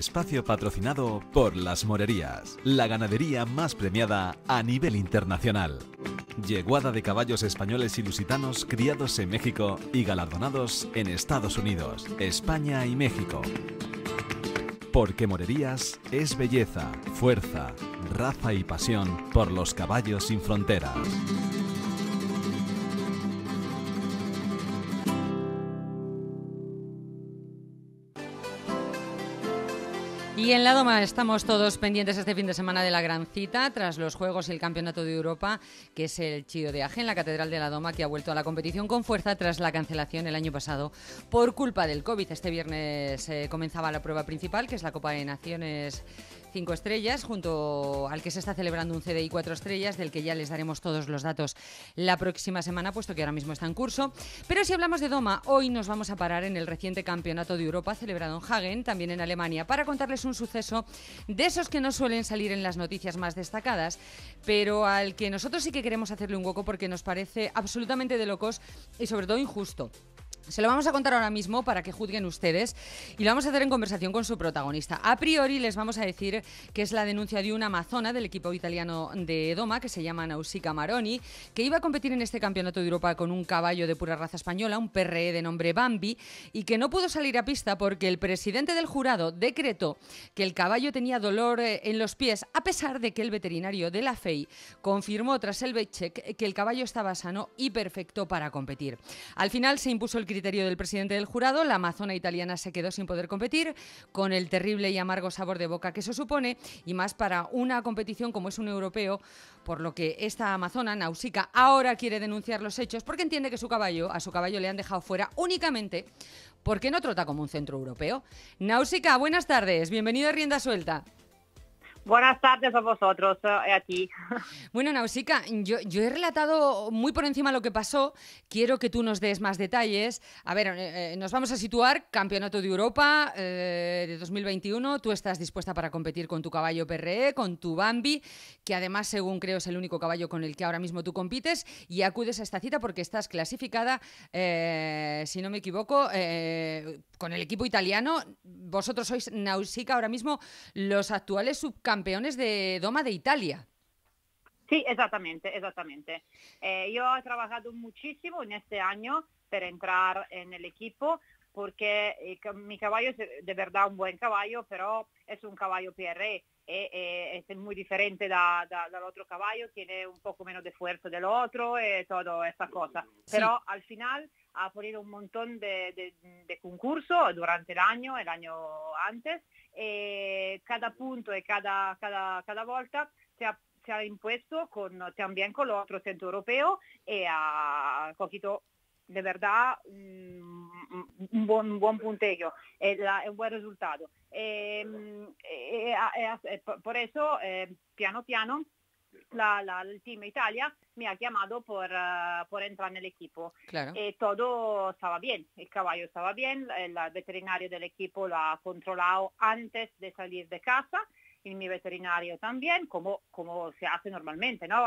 espacio patrocinado por Las Morerías, la ganadería más premiada a nivel internacional. Yeguada de caballos españoles y lusitanos criados en México y galardonados en Estados Unidos, España y México. Porque Morerías es belleza, fuerza, raza y pasión por los caballos sin fronteras. Y en la Doma estamos todos pendientes este fin de semana de la gran cita, tras los Juegos y el Campeonato de Europa, que es el CHIO de Hagen, la Catedral de la Doma, que ha vuelto a la competición con fuerza tras la cancelación el año pasado por culpa del COVID. Este viernes comenzaba la prueba principal, que es la Copa de Naciones 5 estrellas, junto al que se está celebrando un CDI 4 estrellas, del que ya les daremos todos los datos la próxima semana, puesto que ahora mismo está en curso. Pero si hablamos de Doma, hoy nos vamos a parar en el reciente Campeonato de Europa celebrado en Hagen, también en Alemania, para contarles un suceso de esos que no suelen salir en las noticias más destacadas, pero al que nosotros sí que queremos hacerle un hueco porque nos parece absolutamente de locos y sobre todo injusto. Se lo vamos a contar ahora mismo para que juzguen ustedes y lo vamos a hacer en conversación con su protagonista. A priori les vamos a decir que es la denuncia de una amazona del equipo italiano de Doma, que se llama Nausicaa Maroni, que iba a competir en este Campeonato de Europa con un caballo de pura raza española, un PRE de nombre Bambi, y que no pudo salir a pista porque el presidente del jurado decretó que el caballo tenía dolor en los pies, a pesar de que el veterinario de la FEI confirmó tras el vetcheck que el caballo estaba sano y perfecto para competir. Al final se impuso el criterio del presidente del jurado, la amazona italiana se quedó sin poder competir, con el terrible y amargo sabor de boca que eso supone, y más para una competición como es un europeo, por lo que esta amazona, Nausicaa, ahora quiere denunciar los hechos porque entiende que a su caballo le han dejado fuera únicamente porque no trota como un centro europeo. Nausicaa, buenas tardes, bienvenido a Rienda Suelta. Buenas tardes a vosotros y a ti. Bueno, Nausicaa, yo he relatado muy por encima lo que pasó. Quiero que tú nos des más detalles. A ver, nos vamos a situar. Campeonato de Europa de 2021. Tú estás dispuesta para competir con tu caballo PRE, con tu Bambi, que además, según creo, es el único caballo con el que ahora mismo tú compites, y acudes a esta cita porque estás clasificada, si no me equivoco, con el equipo italiano. Vosotros sois, Nausicaa, ahora mismo los actuales subcampeones de Doma de Italia. Sí, exactamente. Yo he trabajado muchísimo en este año para entrar en el equipo porque mi caballo es de verdad un buen caballo, pero es un caballo PRE, es muy diferente del otro caballo, tiene un poco menos de fuerza del otro y toda esta cosa. Sí. Pero al final ha ponido un montón de concursos durante el año antes, y cada punto y cada volta se ha impuesto también con el otro centro europeo y ha cogido de verdad un buen puntejo, un buen resultado. Por eso, piano piano, el Team Italia me ha llamado por entrar en el equipo. Claro. Todo estaba bien, el caballo estaba bien, el veterinario del equipo lo ha controlado antes de salir de casa, y mi veterinario también, como se hace normalmente, ¿no?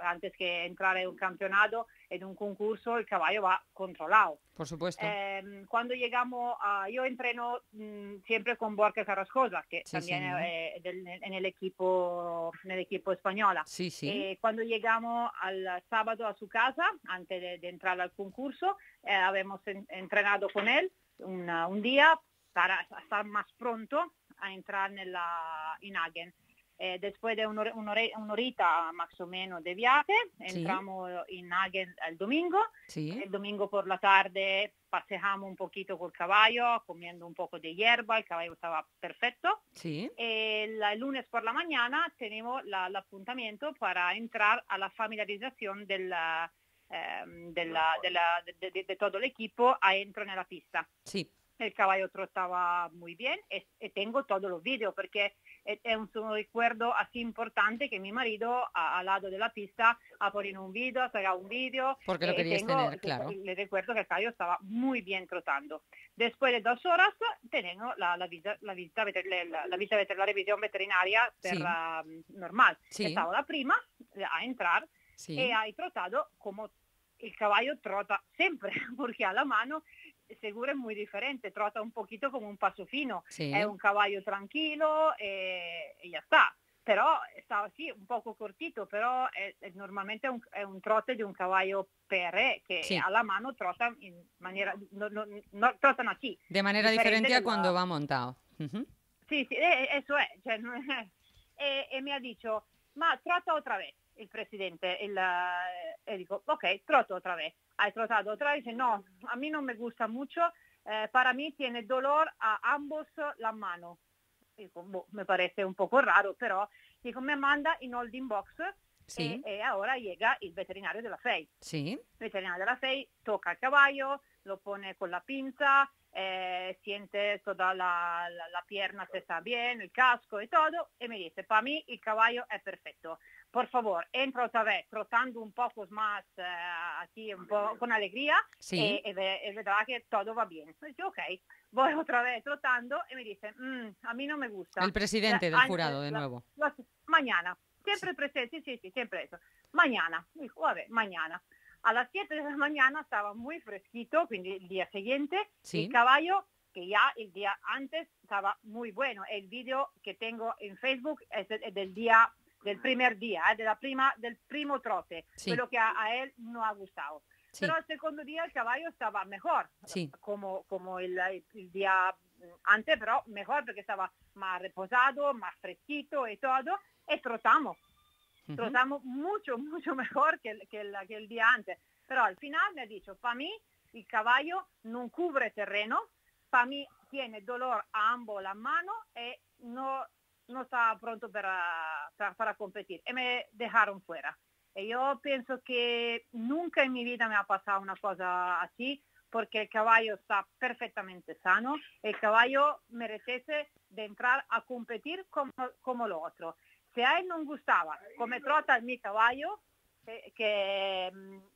Antes que entrar en un campeonato, en un concurso, el caballo va controlado. Por supuesto. Cuando llegamos yo entreno siempre con Borja Carrascosa, que sí, también sí, ¿no? en el equipo española. Sí, sí. Cuando llegamos al sábado a su casa, antes de entrar al concurso, habíamos entrenado con él un día para estar más pronto a entrar en Hagen. Después de una horita más o menos de viaje, sí, entramos en Hagen el domingo. Sí. El domingo por la tarde paseamos un poquito con el caballo, comiendo un poco de hierba, el caballo estaba perfecto. Sí. El lunes por la mañana tenemos el apuntamiento para entrar a la familiarización de todo el equipo adentro en la pista. Sí. El caballo trotaba muy bien y tengo todos los vídeos porque es un recuerdo así importante que mi marido al lado de la pista ha puesto un vídeo, ha sacado un vídeo. Porque lo querías tener, claro. Le recuerdo que el caballo estaba muy bien trotando. Después de 2 horas tenemos la revisión veterinaria normal. Sí. Estaba la prima a entrar, sí, y ha trotado como el caballo trota siempre, porque a la mano seguro es muy diferente, trota un poquito como un paso fino, sí. È un cavallo tranquillo e ya está. Però stava sì, un poco cortito, però è normalmente è un trote di un cavallo PRE che sì. Alla mano trota in maniera, no, trotan así. De manera diferente a cuando va montado. Uh-huh. Sì, sì, eso è. Cioè, e mi ha detto, ma trota otra vez, il presidente. E dico, ok, troto otra vez. Hai trotato otra vez? Dice, no, a mí no me gusta mucho, para mí tiene dolor a ambos la mano. Dico, boh, me parece un poco raro, però dico, me manda in holding box, sì. e ora llega il veterinario della FEI. Sì. Il veterinario della FEI tocca il cavallo, lo pone con la pinza, siente toda la pierna se está bien, il casco e todo, e mi dice, para mí il cavallo è perfetto. Por favor, entra otra vez, trotando un poco más, así, un poco con alegría, sí. y verá que todo va bien. Entonces, ok, voy otra vez trotando y me dice, a mí no me gusta. El presidente del jurado, de nuevo. Mañana, siempre sí. Presente, sí, siempre eso. Mañana, dijo, a ver, mañana. A las 7 de la mañana estaba muy fresquito, el día siguiente, sí. El caballo, que ya el día antes estaba muy bueno. El video que tengo en Facebook es del día... del primer día, del primo trote, sí. Quello che a él no ha gustado. Sí. Pero al segundo día el caballo estaba mejor, sí. como el día antes, pero mejor porque estaba más reposado, más fresquito y todo, y trotamos. Uh-huh. Trotamos mucho mejor que el día antes. Pero al final me ha dicho, para mí el caballo no cubre terreno, para mí tiene dolor a ambos las manos y no está pronto para competir. Y me dejaron fuera. Y yo pienso que nunca en mi vida me ha pasado una cosa así, porque el caballo está perfectamente sano. El caballo merece de entrar a competir como lo otro. Si a él no gustaba como trota mi caballo, que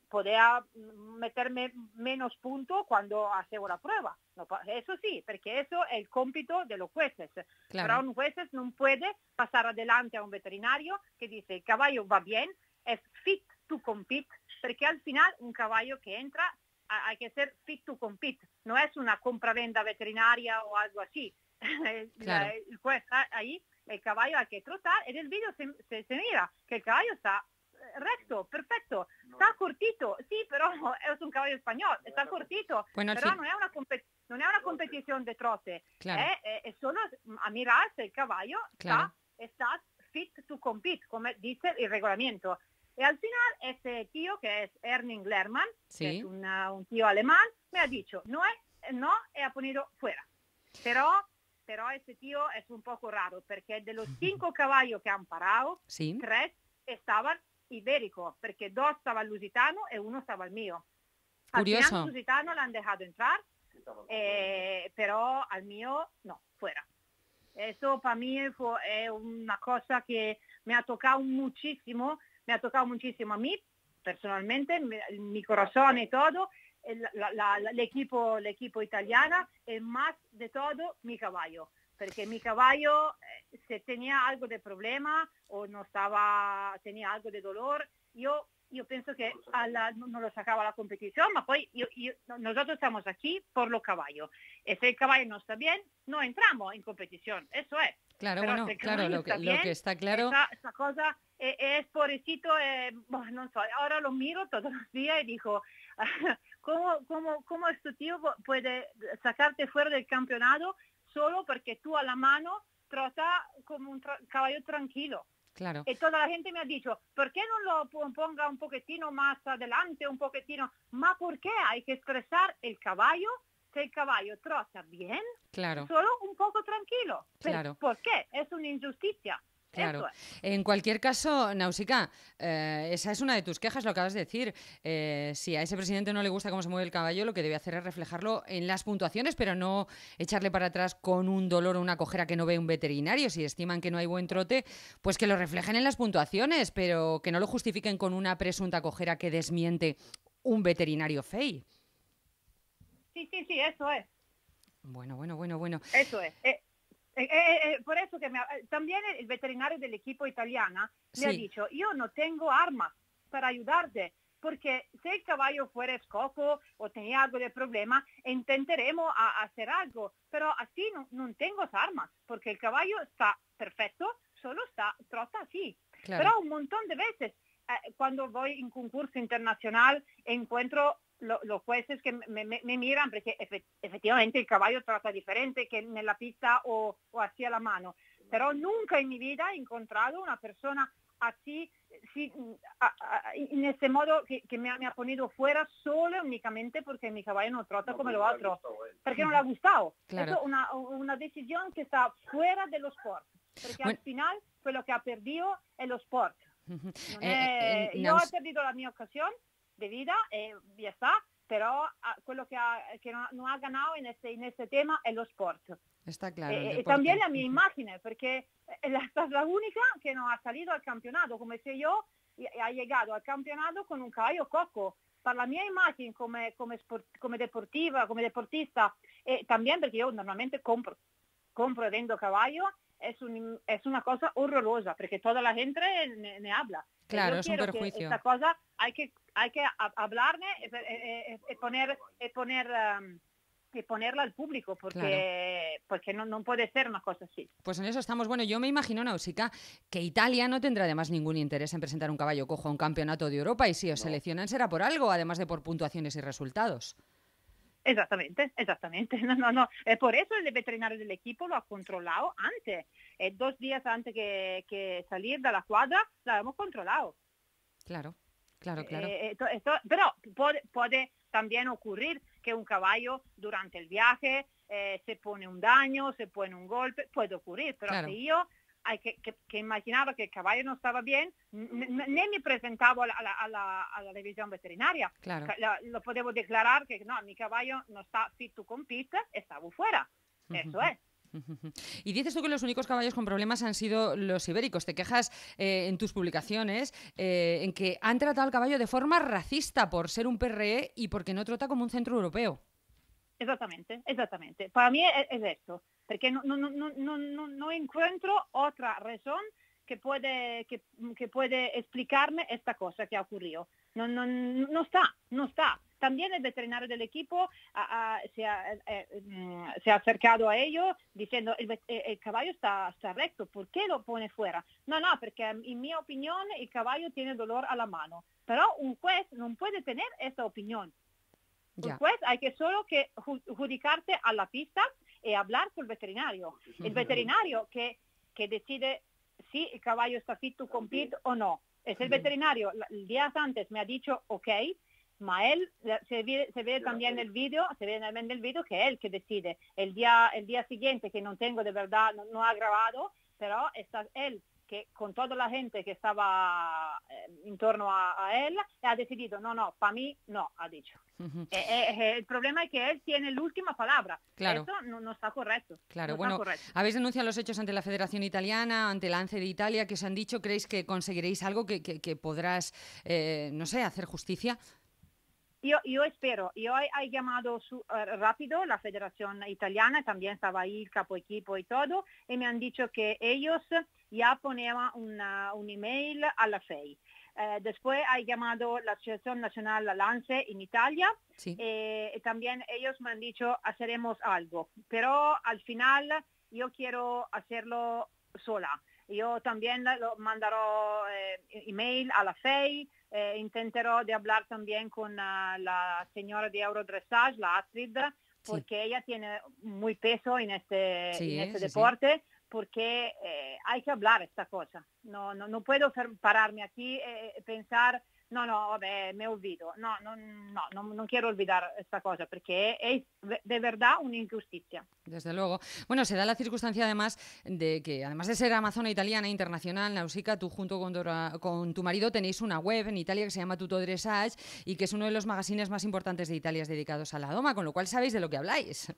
podía meterme menos puntos cuando hacía la prueba. No, eso sí, porque eso es el cómpito de los jueces. Claro. Pero un juez no puede pasar adelante a un veterinario que dice el caballo va bien, es fit to compete, porque al final un caballo que entra hay que ser fit to compete. No es una compravenda veterinaria o algo así. Claro. El juez ahí, el caballo hay que trotar. En el vídeo se mira que el caballo está... recto, perfecto, está cortito, sí, pero es un caballo español, está cortito, bueno, pero sí. No es una competición de trote, claro. Es solo a mirarse el caballo, claro. está fit to compete, como dice el reglamento. Y al final este tío, que es Erning Lerman, sí. Que es un tío alemán, me ha dicho, no, y ha ponido fuera, pero este tío es un poco raro, porque de los 5 caballos que han parado, sí. 3 estaban ibérico, porque 2 estaba el lusitano y 1 estaba el mío. Curioso. Al final el lusitano lo han dejado entrar, pero al mío no, fuera. Eso para mí es una cosa que me ha tocado muchísimo a mí, personalmente, mi corazón y todo, el equipo italiano y más de todo mi caballo. Porque mi caballo se tenía algo de problema o no estaba, tenía algo de dolor, yo pienso que no lo sacaba la competición, pero poi nosotros estamos aquí por los caballos. Y si el caballo no está bien, no entramos en competición, eso es. Claro, pero bueno, claro, lo que está claro... Esa cosa es pobrecito, bueno, no sé, ahora lo miro todos los días y digo, ¿cómo este tío puede sacarte fuera del campeonato? Solo porque tú a la mano trota como un caballo tranquilo. Claro. Y toda la gente me ha dicho, ¿por qué no lo ponga un poquitino más adelante, un poquitino? ¿Más por qué? Hay que expresar el caballo, si el caballo trota bien, claro. Solo un poco tranquilo. Claro. ¿Por qué? Es una injusticia. Claro. En cualquier caso, Nausicaa, esa es una de tus quejas, lo acabas de decir. Si a ese presidente no le gusta cómo se mueve el caballo, lo que debe hacer es reflejarlo en las puntuaciones, pero no echarle para atrás con un dolor o una cojera que no ve un veterinario. Si estiman que no hay buen trote, pues que lo reflejen en las puntuaciones, pero que no lo justifiquen con una presunta cojera que desmiente un veterinario FEI. Sí, eso es. Bueno. Eso es. Por eso que también el veterinario del equipo italiano me sí. ha dicho, yo no tengo armas para ayudarte, porque si el caballo fuera escoco o tenía algo de problema, intentaremos a hacer algo, pero así no tengo armas, porque el caballo está perfecto, solo trota así. Claro. Pero un montón de veces, cuando voy en concurso internacional, encuentro los jueces que me miran, porque efectivamente el caballo trata diferente que en la pista o así a la mano. Pero nunca en mi vida he encontrado una persona así, en ese modo que me ha ponido fuera solo únicamente porque mi caballo no trota como lo otro, porque no le ha gustado. Claro. Eso es una decisión que está fuera de los sport, porque al final fue lo que ha perdido el sport. Yo he perdido la mi ocasión de vida, ya está, pero quello que no ha ganado en este tema es el sport. Está claro. También la mi imagen, porque esta es la única que no ha salido al campeonato, como si yo ha llegado al campeonato con un caballo coco. Para la mia imagen como deportista, también porque yo normalmente compro y vendo caballo, es una cosa horrorosa, porque toda la gente ne habla. Claro, yo es un perjuicio. Que esta cosa hay que hablarle y ponerla al público, porque no puede ser una cosa así. Pues en eso estamos. Bueno, yo me imagino, Nausicaa, que Italia no tendrá además ningún interés en presentar un caballo cojo a un campeonato de Europa, y si os seleccionan será por algo, además de por puntuaciones y resultados. Exactamente. No. Por eso el veterinario del equipo lo ha controlado antes. 2 días antes que salir de la cuadra lo hemos controlado. Claro. Pero puede también ocurrir que un caballo durante el viaje se pone un daño, se pone un golpe, puede ocurrir, pero si yo que imaginaba que el caballo no estaba bien, ni me presentaba a la revisión veterinaria. Claro. Lo podemos declarar que no, mi caballo no está fit to compete, estaba fuera. Eso es. Y dices tú que los únicos caballos con problemas han sido los ibéricos. Te quejas en tus publicaciones en que han tratado al caballo de forma racista por ser un PRE y porque no trota como un centro europeo. Exactamente. Para mí es eso, porque no encuentro otra razón que puede explicarme esta cosa que ha ocurrido. No está. También el veterinario del equipo se ha acercado a ello diciendo el caballo está recto, ¿por qué lo pone fuera? No, porque en mi opinión el caballo tiene dolor a la mano, pero un juez no puede tener esta opinión. Ya. Un juez hay que solo que adjudicarse a la pista y hablar con el veterinario. El veterinario que decide si el caballo está fit to compete o no. Es el veterinario. Días antes me ha dicho ok, ma él se ve también en el vídeo, que es él que decide. El día siguiente, que no tengo de verdad, no ha grabado, pero está él que con toda la gente que estaba en torno a él, ha decidido, no, para mí no, ha dicho. El problema es que él tiene la última palabra. Claro. Eso no está correcto. Claro, correcto. Habéis denunciado los hechos ante la Federación Italiana, ante la ANCE de Italia, que os han dicho, ¿creéis que conseguiréis algo que podrás, no sé, hacer justicia? Yo espero. Yo he llamado rápido la Federación Italiana, también estaba ahí el capo equipo y todo, y me han dicho que ellos ya ponían un email a la FEI. Después he llamado la Asociación Nacional Lance en Italia, sí. Y también ellos me han dicho haremos algo, pero al final yo quiero hacerlo sola. Yo también lo mandaré email a la FEI, intentaré de hablar también con la señora de Eurodressage, la Astrid, porque ella tiene muy peso en este deporte, porque hay que hablar esta cosa. No puedo pararme aquí y pensar, vabbè, me olvido. No quiero olvidar esta cosa, porque es de verdad una injusticia. Desde luego. Bueno, se da la circunstancia además de que, además de ser amazona italiana internacional, Nausicaa, tú junto con tu marido tenéis una web en Italia que se llama Tutto Dressage y que es uno de los magazines más importantes de Italia dedicados a la doma, con lo cual sabéis de lo que habláis.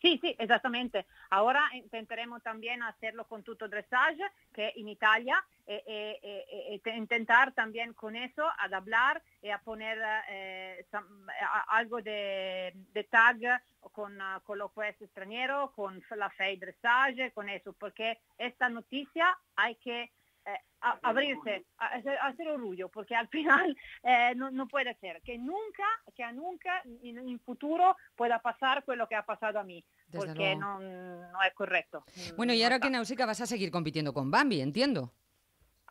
Sí, exactamente. Ahora intentaremos también hacerlo con Tutto Dressage, que en Italia, intentar también con eso, ad hablar y a poner algo de tag con los jueces extranjeros, con la FEI Dressage, con eso, porque esta noticia hay que abrirse, hacer orgullo, porque al final no puede ser que nunca en futuro pueda pasar lo que ha pasado a mí, desde porque no es correcto. Bueno, y ahora que Nausicaa vas a seguir compitiendo con Bambi, entiendo.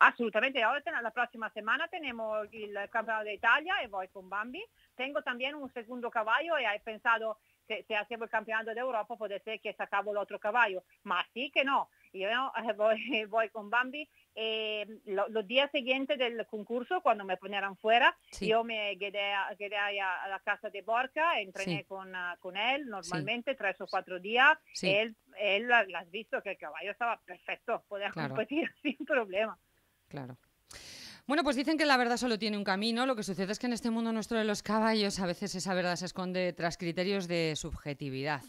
Absolutamente, ahora la próxima semana tenemos el Campeonato de Italia y voy con Bambi. Tengo también un segundo caballo y he pensado, si hacemos el Campeonato de Europa, puede ser que sacamos el otro caballo, más sí que no. Yo voy con Bambi. Los días siguientes del concurso, cuando me ponieron fuera, sí, yo me quedé a la casa de Borja, entrené, sí, con él normalmente, sí, 3 o 4 días. Sí. Él has visto que el caballo estaba perfecto, podía, claro, competir sin problema. Claro. Bueno, pues dicen que la verdad solo tiene un camino. Lo que sucede es que en este mundo nuestro de los caballos a veces esa verdad se esconde tras criterios de subjetividad.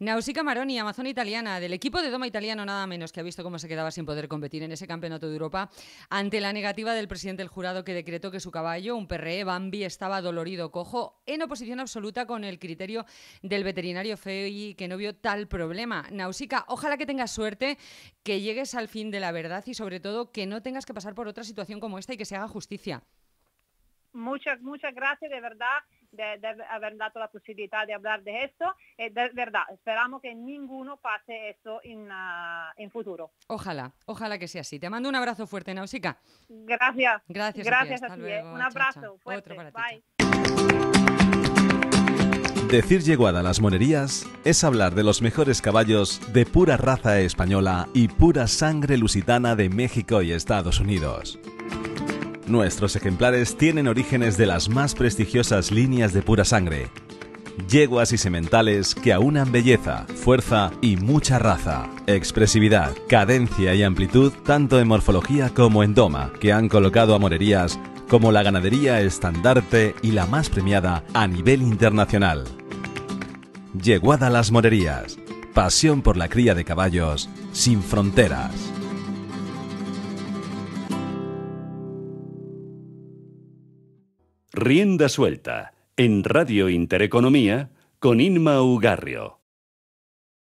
Nausicaa Maroni, amazona italiana, del equipo de doma italiano nada menos, que ha visto cómo se quedaba sin poder competir en ese Campeonato de Europa ante la negativa del presidente del jurado, que decretó que su caballo, un PRE, Bambi, estaba dolorido cojo, en oposición absoluta con el criterio del veterinario FEI, que no vio tal problema. Nausicaa, ojalá que tengas suerte, que llegues al fin de la verdad y sobre todo que no tengas que pasar por otra situación como esta, que se haga justicia. Muchas gracias de verdad de haber dado la posibilidad de hablar de esto. De verdad, esperamos que ninguno pase esto en futuro. Ojalá que sea así. Te mando un abrazo fuerte, Nausicaa. Gracias a ti. Un abrazo fuerte. Otro para ti. Bye. Decir Yeguada a Las Morerías es hablar de los mejores caballos de pura raza española y pura sangre lusitana de México y Estados Unidos. Nuestros ejemplares tienen orígenes de las más prestigiosas líneas de pura sangre. Yeguas y sementales que aunan belleza, fuerza y mucha raza, expresividad, cadencia y amplitud tanto en morfología como en doma, que han colocado a Morerías como la ganadería estandarte y la más premiada a nivel internacional. Yeguada Las Morerías. Pasión por la cría de caballos sin fronteras. Rienda Suelta, en Radio Intereconomía, con Inma Ugarrio.